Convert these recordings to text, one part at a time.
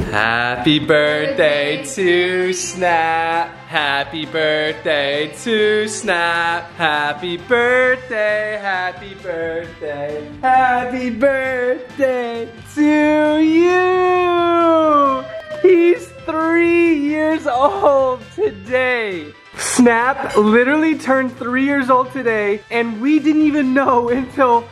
Happy birthday to Snap. Happy birthday to Snap. Happy birthday, happy birthday. Happy birthday to you. He's 3 years old today. Snap literally turned 3 years old today, and we didn't even know until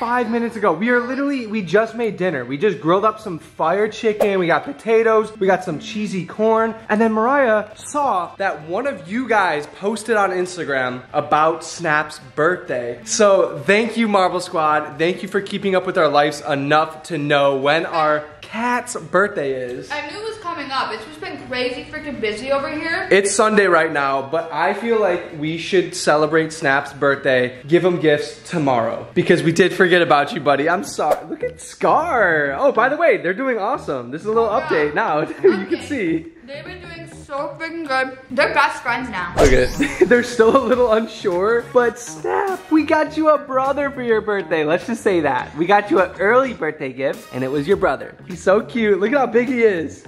5 minutes ago. We are literally, we just made dinner. We just grilled up some fire chicken. We got potatoes. We got some cheesy corn. And then Mariah saw that one of you guys posted on Instagram about Snap's birthday. So thank you, Marble Squad. Thank you for keeping up with our lives enough to know when our cat's birthday is. I knew it was coming up. It's just been crazy freaking busy over here. It's Sunday right now, but I feel like we should celebrate Snap's birthday, give him gifts tomorrow, because we did forget about you, buddy. I'm sorry. Look at Scar. Oh, by the way, they're doing awesome. This is a little update now. You can see. They've been doing so freaking good. They're best friends now. Look at it. They're still a little unsure, but Snap, we got you a brother for your birthday. Let's just say that. We got you an early birthday gift, and it was your brother. He's so cute. Look at how big he is.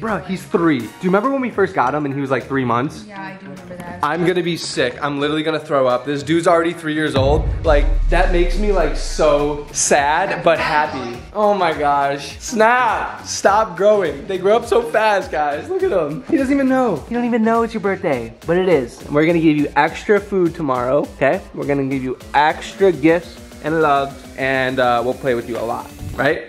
Bro, he's 3. Do you remember when we first got him and he was like 3 months? Yeah, I do remember that. I'm gonna be sick. I'm literally gonna throw up. This dude's already 3 years old. Like, that makes me like so sad, but happy. Oh my gosh. Snap, stop growing. They grow up so fast, guys. Look at him. He doesn't even know. You don't even know it's your birthday, but it is. We're gonna give you extra food tomorrow, okay? We're gonna give you extra gifts and love, and we'll play with you a lot, right?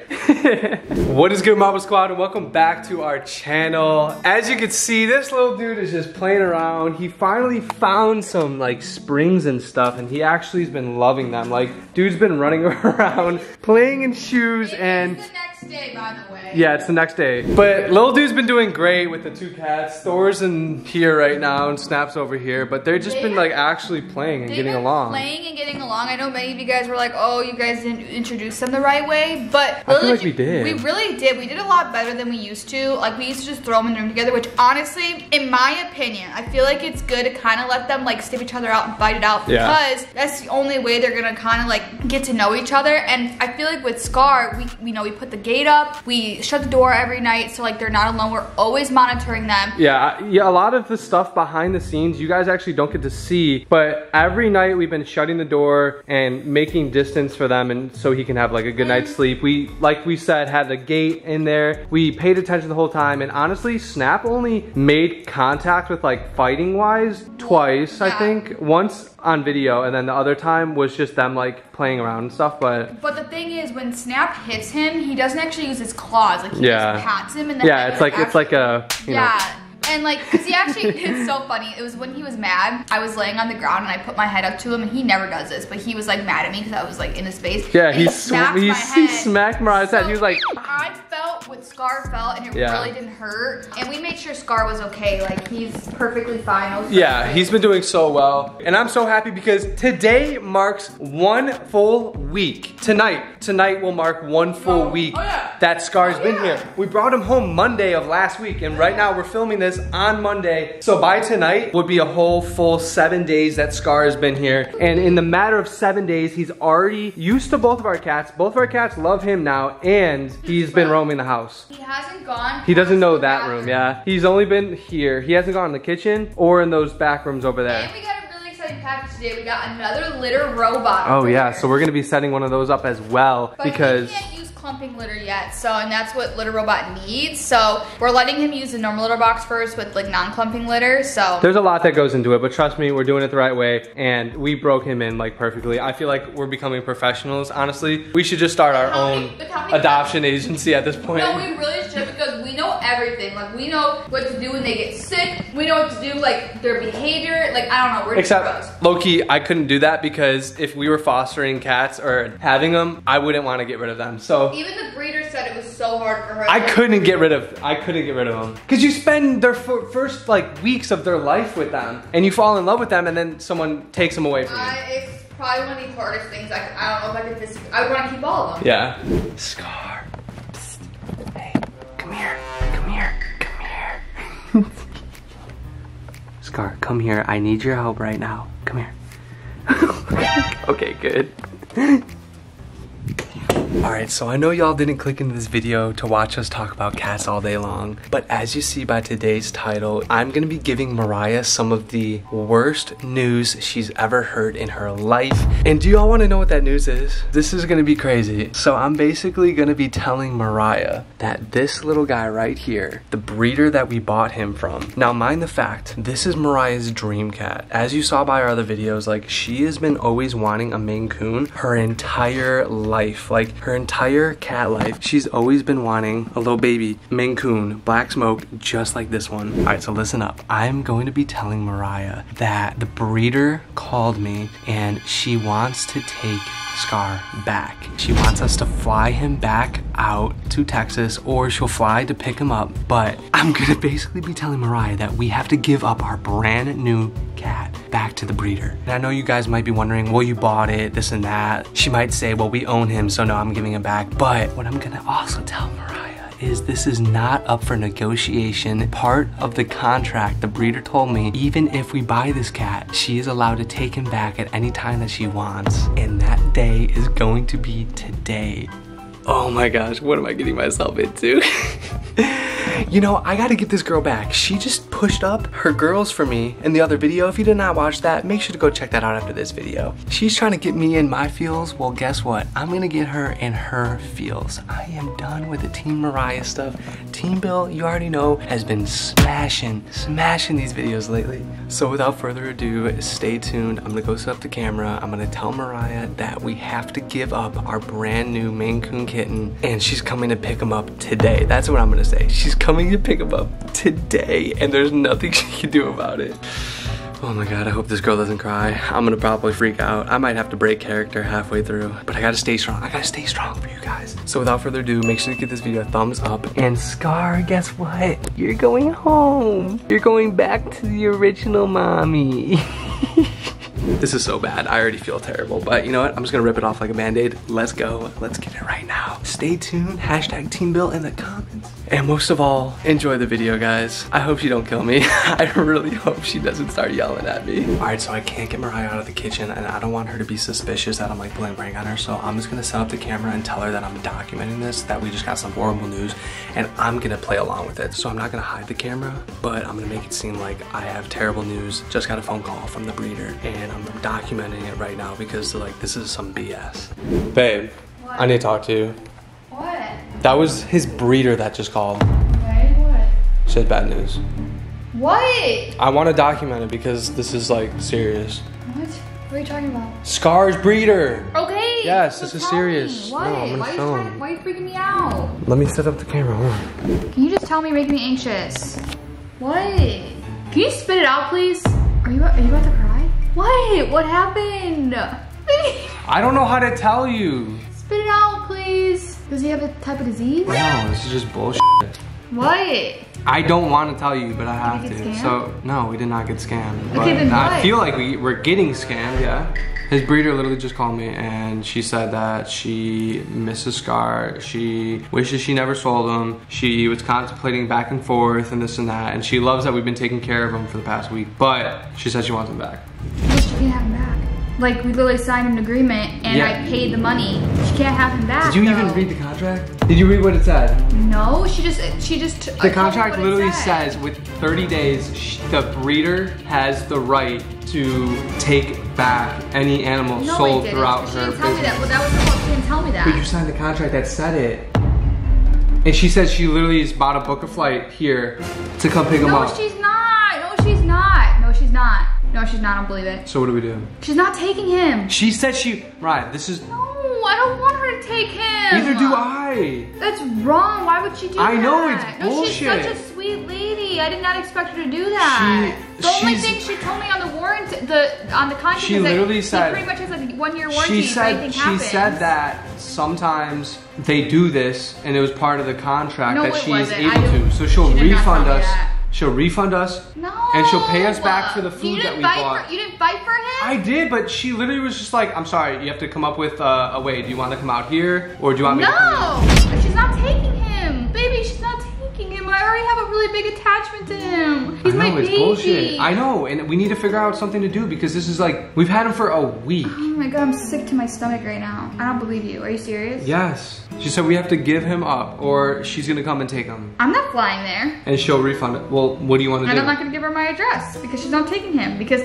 What is good, Marble Squad, and welcome back to our channel. As you can see, this little dude is just playing around. He finally found some like springs and stuff, and he actually has been loving them. Like, dude's been running around, playing in shoes, and it's the next day, by the way. Yeah, it's the next day. But little dude's been doing great with the two cats. Thor's in here right now, and Snap's over here. But they're just been like actually playing and getting along. Playing and getting along. I know many of you guys were like, "Oh, you guys didn't introduce them the right way," but we did. We really did. We did a lot better than we used to. Like, we used to just throw them in the room together, which honestly, in my opinion, I feel like it's good to kind of let them like sniff each other out and fight it out, because that's the only way they're gonna kind of like get to know each other. And I feel like with Scar, we know we put the gate up, we shut the door every night, so like they're not alone. We're always monitoring them. Yeah, yeah. A lot of the stuff behind the scenes, you guys actually don't get to see, but every night we've been shutting the door and making distance for them, and so he can have like a good night's sleep. We like we said, had a gate in there. We paid attention the whole time, and honestly, Snap only made contact with like fighting wise twice, I think. Once on video, and then the other time was just them like playing around and stuff. But the thing is, when Snap hits him, he doesn't actually use his claws. Like, he just pats him, and then it's like a, you know. And like, cause he actually, it's so funny. It was when he was mad, I was laying on the ground and I put my head up to him, and he never does this, but he was like mad at me cause I was like in his face. Yeah, he smacked Mariah's head. He was like, I felt what Scar felt, and it really didn't hurt. And we made sure Scar was okay. Like, he's perfectly fine. Yeah, he's been doing so well. And I'm so happy because today marks one full week. Tonight will mark one full week that Scar's been here. We brought him home Monday of last week, and right now we're filming this on Monday. So by tonight would be a whole full 7 days that Scar has been here. And in the matter of 7 days, he's already used to both of our cats. Both of our cats love him now, and he's been roaming the house. He hasn't gone. He doesn't know that room, He's only been here. He hasn't gone in the kitchen or in those back rooms over there. And we got a really exciting package today. We got another litter robot. Oh yeah, so we're gonna be setting one of those up as well, because clumping litter yet, and that's what Litter Robot needs. So we're letting him use the normal litter box first with like non-clumping litter. So there's a lot that goes into it, but trust me, we're doing it the right way, and we broke him in like perfectly. I feel like we're becoming professionals. Honestly, we should just start our own adoption agency at this point. No, we really should, because we know everything. Like, we know what to do when they get sick. We know what to do, like their behavior. Like, I don't know. We're except low-key, I couldn't do that, because if we were fostering cats or having them, I wouldn't want to get rid of them. So even the breeder said it was so hard for her. I couldn't get rid of them. Because you spend their first like weeks of their life with them, and you fall in love with them, and then someone takes them away from you. It's probably one of the hardest things. I don't know if I could I would want to keep all of them. Yeah. Scar. Psst. Hey, come here. Come here. Come here. Scar, come here. I need your help right now. Come here. Okay, good. Alright, so I know y'all didn't click into this video to watch us talk about cats all day long, but as you see by today's title, I'm gonna be giving Mariah some of the worst news she's ever heard in her life. And do y'all wanna know what that news is? This is gonna be crazy. So I'm basically gonna be telling Mariah that this little guy right here, the breeder that we bought him from, now mind the fact, this is Mariah's dream cat. As you saw by our other videos, like, she has been always wanting a Maine Coon her entire life. Like, her entire cat life, she's always been wanting a little baby Maine Coon, black smoke, just like this one. All right, so listen up. I'm going to be telling Mariah that the breeder called me and she wants to take Scar back. She wants us to fly him back out to Texas, or she'll fly to pick him up. But I'm gonna basically be telling Mariah that we have to give up our brand new cat back to the breeder. And I know you guys might be wondering, well, you bought it, this and that. She might say, well, we own him, so no, I'm giving him back. But what I'm gonna also tell Mariah is this is not up for negotiation. Part of the contract, the breeder told me, even if we buy this cat, she is allowed to take him back at any time that she wants. And that day is going to be today. Oh my gosh, what am I getting myself into? You know, I gotta get this girl back. She just pushed up her girls for me in the other video. If you did not watch that, make sure to go check that out after this video. She's trying to get me in my feels. Well, guess what? I'm gonna get her in her feels. I am done with the Team Mariah stuff. Team Bill, you already know, has been smashing these videos lately. So without further ado, stay tuned. I'm gonna go set up the camera. I'm gonna tell Mariah that we have to give up our brand new Maine Coon kitten, and she's coming to pick him up today. That's what I'm gonna say. She's coming to pick him up today, and there's nothing she can do about it. Oh my God, I hope this girl doesn't cry. I'm gonna probably freak out. I might have to break character halfway through, but I gotta stay strong. I gotta stay strong for you guys. So without further ado, make sure to give this video a thumbs up. And Scar, guess what? You're going home. You're going back to the original mommy. This is so bad. I already feel terrible, but you know what? I'm just gonna rip it off like a Band-Aid. Let's go. Let's get it right now. Stay tuned. #TeamBill in the comments. And most of all, enjoy the video, guys. I hope she don't kill me. I really hope she doesn't start yelling at me. All right, so I can't get Mariah out of the kitchen, and I don't want her to be suspicious that I'm like playing prank on her, so I'm just gonna set up the camera and tell her that I'm documenting this, that we just got some horrible news, and I'm gonna play along with it. So I'm not gonna hide the camera, but I'm gonna make it seem like I have terrible news. Just got a phone call from the breeder, and I'm documenting it right now because, like, this is some BS. Babe, what? I need to talk to you. What? That was his breeder that just called. Okay, what? Said bad news. What? I want to document it because this is, like, serious. What? What are you talking about? Scar's breeder. Okay. Yes, this is serious. What? No, I'm gonna film. Why are you freaking me out? Let me set up the camera. Hold on. Can you just tell me? Make me anxious. What? Can you spit it out, please? Are you about to cry? What? What happened? I don't know how to tell you. Spit it out, please. Does he have a type of disease? No, this is just bullshit. What? I don't want to tell you, but I have to. So, no, we did not get scammed. Okay, then what? I feel like we're getting scammed, yeah. His breeder literally just called me, and she said that she misses Scar. She wishes she never sold him. She was contemplating back and forth and this and that, and she loves that we've been taking care of him for the past week, but she said she wants him back. But she can't have him back. Like, we literally signed an agreement, and yeah. I paid the money. She can't have him back. Did you even read the contract? Did you read what it said? No, she just. The contract literally says with 30 days, the breeder has the right to take back any animal sold throughout her business. She didn't tell me that. Well, that was her fault. She didn't tell me that. But you signed the contract that said it. And she said she literally just bought a book of flight here to come pick him up. No, she's not. No, she's not. No, she's not. No, she's not. I don't believe it. So what do we do? She's not taking him. She said she... Right, this is... No. I don't want her to take him. Neither do I. That's wrong. Why would she do that? I know, it's bullshit. No, she's such a sweet lady. I did not expect her to do that. The only thing she told me on the warrant, on the contract, she literally said, pretty much has like a 1-year warranty if anything happens. She said that sometimes they do this, and it was part of the contract that she is able to. So she'll refund us. She'll refund us, and she'll pay us back for the food that we bought. You didn't fight for him? I did, but she literally was just like, I'm sorry, you have to come up with a way. Do you want to come out here, or do you want me to come here? No, she's not taking him. Baby, she's not taking him. I already I have a really big attachment to him. He's my baby. I know, it's bullshit. I know, and we need to figure out something to do because this is like, we've had him for a week. Oh my God, I'm sick to my stomach right now. I don't believe you. Are you serious? Yes. She said we have to give him up or she's gonna come and take him. I'm not flying there. And she'll refund it. Well, what do you want to do? And I'm not gonna give her my address because she's not taking him because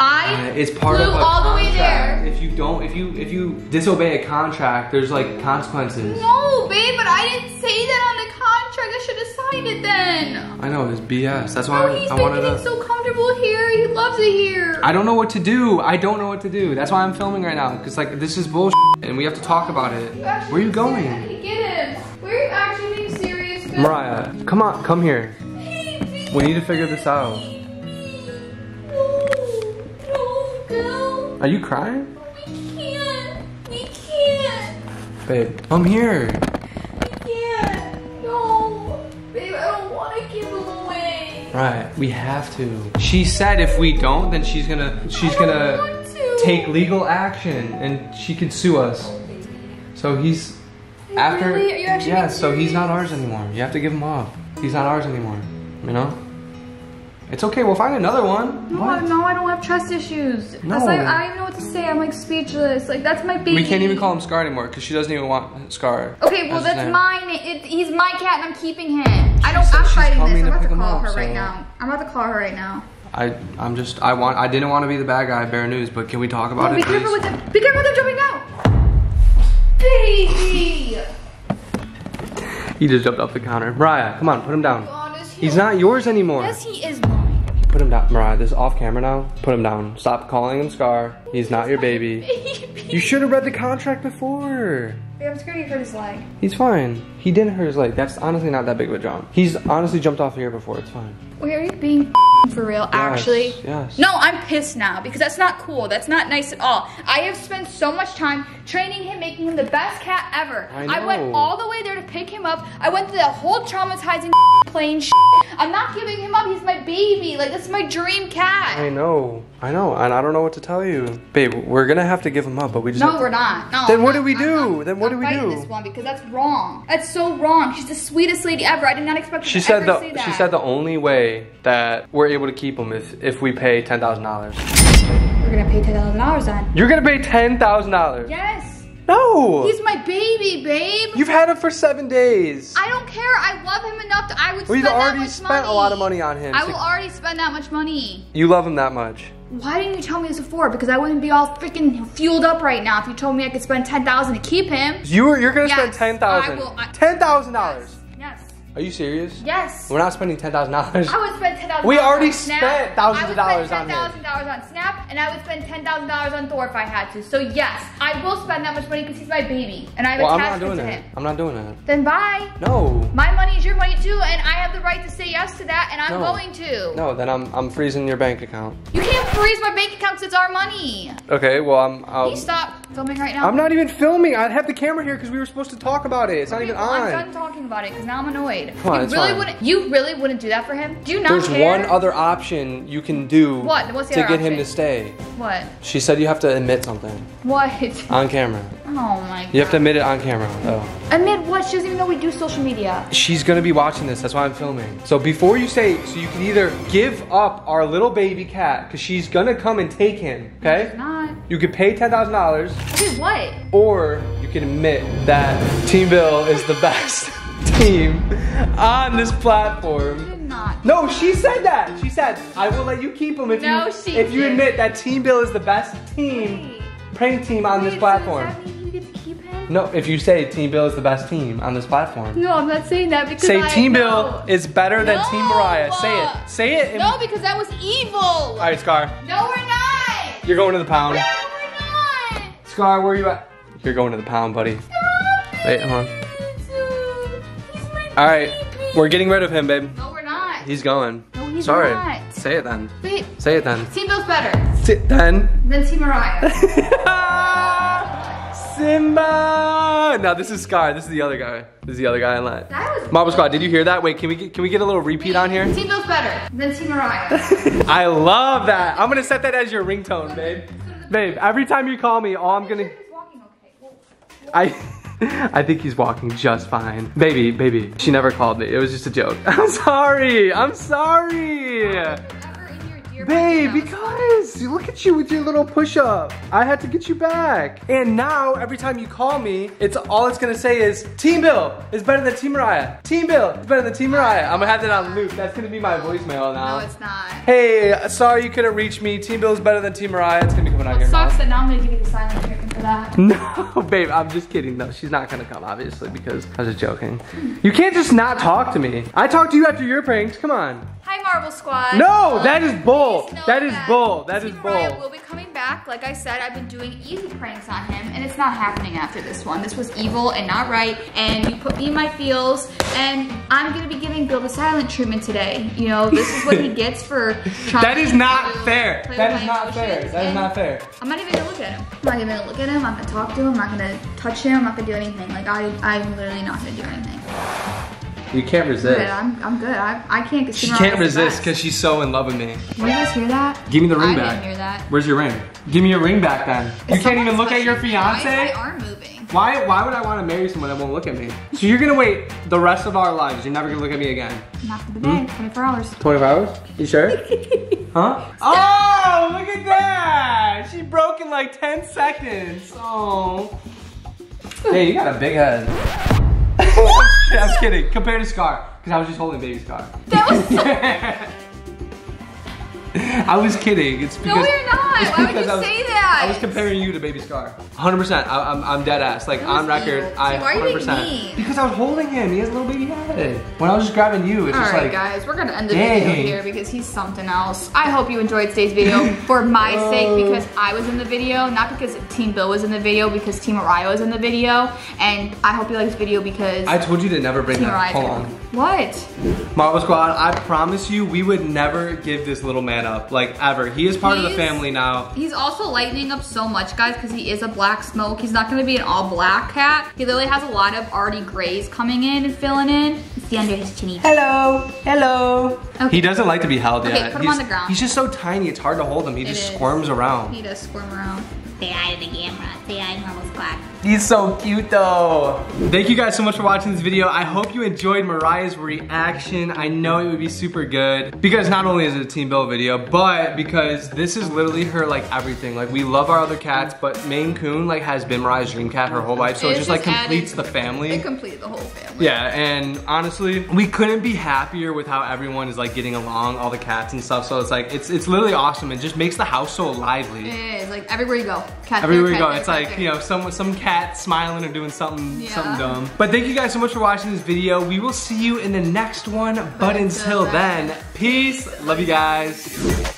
I flew all the way there. If you don't, if you disobey a contract, there's like consequences. No, babe, but I didn't say that on the contract. I should have signed it then. I know, it's BS. That's why I wanted to. He's so comfortable here. He loves it here. I don't know what to do. I don't know what to do. That's why I'm filming right now. Cause like this is bullshit, and we have to talk about it. Where are you going? I need to get him. We're actually being serious. Mariah, come on, come here. We need to figure this out. Are you crying? We can't. Babe, I'm here. We can't, no. Babe, I don't want to give him away. Right, we have to. She said if we don't, then she's gonna take legal action and she can sue us. So he's, after, really? Are you actually being serious? So he's not ours anymore. You have to give him up. He's not ours anymore, you know? It's okay, we'll find another one. No, I don't have trust issues. No. That's like, I don't know what to say, I'm like speechless. Like, that's my baby. We can't even call him Scar anymore because she doesn't even want Scar. Okay, well that's mine, he's my cat and I'm keeping him. I'm fighting this, I'm about to call her right now. I didn't want to be the bad guy at Bear News, but can we talk about it, please? Be careful with them jumping out! Baby! He just jumped off the counter. Mariah, come on, put him down. God, he's not yours anymore. Yes, he is. Put him down, Mariah, this is off camera now. Put him down, stop calling him Scar. He's not your baby. You should have read the contract before. Babe, I'm scared he hurt his leg. He's fine, he didn't hurt his leg. That's honestly not that big of a jump. He's honestly jumped off here before, it's fine. Wait, are you being for real, actually? Yes. No, I'm pissed now because that's not cool. That's not nice at all. I have spent so much time training him, making him the best cat ever. I went all the way there to pick him up. I went through that whole traumatizing plain shit. I'm not giving him up. He's my baby. Like, that's my dream cat. I know. And I don't know what to tell you. Babe, we're going to have to give him up, but we just... No, we're not. No, then what do we do? Then what do we do? I'm fighting this one because that's wrong. That's so wrong. She's the sweetest lady ever. I did not expect her to ever say that. She said the only way that we're able to keep him is if we pay $10,000. We're going to pay $10,000 on. You're going to pay $10,000? Yes. No! He's my baby, babe! You've had him for 7 days! I don't care, I love him enough that I would spend that much money. We've already spent a lot of money on him. I will already spend that much money. You love him that much. Why didn't you tell me this before? Because I wouldn't be all freaking fueled up right now if you told me I could spend $10,000 to keep him. You're gonna spend $10,000. $10,000! Yes. Are you serious? Yes. We're not spending $10,000. I would spend $10,000. We already spent thousands of dollars on him. I would spend $10,000 on Snap, and I would spend $10,000 on Thor if I had to. So yes, I will spend that much money because he's my baby, and I have attachment to him. I'm not doing that. Then bye. No. My money is your money too, and I have the right to say yes to that, and I'm going to. No, then I'm freezing your bank account. You can't freeze my bank account because it's our money. Okay, well I'll stop filming right now. I'm not even filming. I have the camera here because we were supposed to talk about it. It's not even on. I'm done talking about it because now I'm annoyed. Come on, you really wouldn't do that for him? Do you not care? There's one other option you can do to get him to stay. What? She said you have to admit something. What? On camera. Oh my God. You have to admit it on camera. Oh. Admit what? She doesn't even know we do social media. She's gonna be watching this, that's why I'm filming. So before you say, so you can either give up our little baby cat, because she's gonna come and take him, okay? She's not. You could pay $10,000. Okay, what? Or you can admit that Team Bill is the best team on this platform. She did not. No, she said that. She said, I will let you keep him if you admit that Team Bill is the best team, prank team on this platform. Does that mean you get to keep him? No, if you say Team Bill is the best team on this platform. No, I'm not saying that because Team Bill is better than Team Mariah. Say it. Say it. No, because that was evil. All right, Scar. No, we're not. You're going to the pound. No, we're not. Scar, where are you at? You're going to the pound, buddy. Stop. Wait, hold on. All right, we're getting rid of him, babe. No, we're not. He's going. No, he's not. Say it then. Wait. Say it then. Team Bill's better. Then Team Mariah. Simba. No, this is Scar. This is the other guy. This is the other guy in line. Marble Squad, did you hear that? Wait, can we get a little repeat on here? Team Bill's better. Then Team Mariah. I love that. I'm gonna set that as your ringtone, babe. Babe, every time you call me, all I'm gonna. I. I think he's walking just fine. Baby, she never called me. It was just a joke. I'm sorry. Babe, because look at you with your little push-up. I had to get you back. And now every time you call me, all it's gonna say is Team Bill is better than Team Mariah. Team Bill is better than Team Mariah. I'm gonna have that on loop. That's gonna be my voicemail now. No, it's not. Hey, sorry you couldn't reach me. Team Bill is better than Team Mariah. It's gonna be coming out here. It sucks that now I'm gonna give you the silent treatment for that. No, babe, I'm just kidding. No, she's not gonna come, obviously, because I was just joking. You can't just not talk to me. I talk to you after your pranks. Come on. Hi, Marble Squad. No, that is bull. That is bull. Team Mariah will be coming back. Like I said, I've been doing easy pranks on him, and it's not happening after this one. This was evil and not right, and you put me in my feels, and I'm going to be giving Bill the silent treatment today. You know, this is what he gets for trying to play with my emotions. That is not fair. I'm not even going to look at him. I'm not even going to look at him. I'm not going to talk to him. I'm not going to touch him. I'm not going to do anything. Like, I'm literally not going to do anything. You can't resist. Good. I'm good. I can't get. She can't resist because she's so in love with me. You guys hear that? Give me the ring back. I didn't hear that. Where's your ring? Give me your ring back then. You can't even look at your fiance? Why is my arm moving? Why would I want to marry someone that won't look at me? So you're gonna wait the rest of our lives. You're never gonna look at me again. Not for the day. 24 hours. 24 hours? You sure? Huh? Oh, look at that! She broke in like 10 seconds. Oh. Hey, you got a big head. Yeah, I'm kidding. Compared to Scar, because I was just holding baby Scar. That was so I was kidding. It's because. No, you're not. Why would you say that? I was comparing you to baby Scar. 100%. I'm dead ass. Like on record, why are you being mean? Because I was holding him. He has a little baby head. When I was just grabbing you, it's just like. All right, guys, we're gonna end the video here because he's something else. I hope you enjoyed today's video for my sake because I was in the video, not because Team Bill was in the video, because Team Mariah was in the video, and I hope you like this video because I told you to never bring that. Hold on. What? Marble Squad, I promise you, we would never give this little man up, like ever. He is part of the family now. He's also lightening up so much, guys, because he is a black smoke. He's not gonna be an all black cat. He literally has a lot of already grays coming in and filling in. It's the under his chinny. Hello, hello. Okay. He doesn't like to be held yet. Okay, put him on the ground. He's just so tiny, it's hard to hold him. He just squirms around. He does squirm around. Say hi to the camera. Say hi, Marble Squad. He's so cute though. Thank you guys so much for watching this video. I hope you enjoyed Mariah's reaction. I know it would be super good because not only is it a Team Bill video, but because this is literally her like everything. Like we love our other cats, but Maine Coon like has been Mariah's dream cat her whole life. So it just like completes the family. It completes the whole family. Yeah, and honestly, we couldn't be happier with how everyone is like getting along, all the cats and stuff. So it's like, it's literally awesome. It just makes the house so lively. It is, like everywhere you go. Everywhere you go, it's like, you know, some cat smiling or doing something dumb. But thank you guys so much for watching this video. We will see you in the next one. But until then, peace. Love you guys.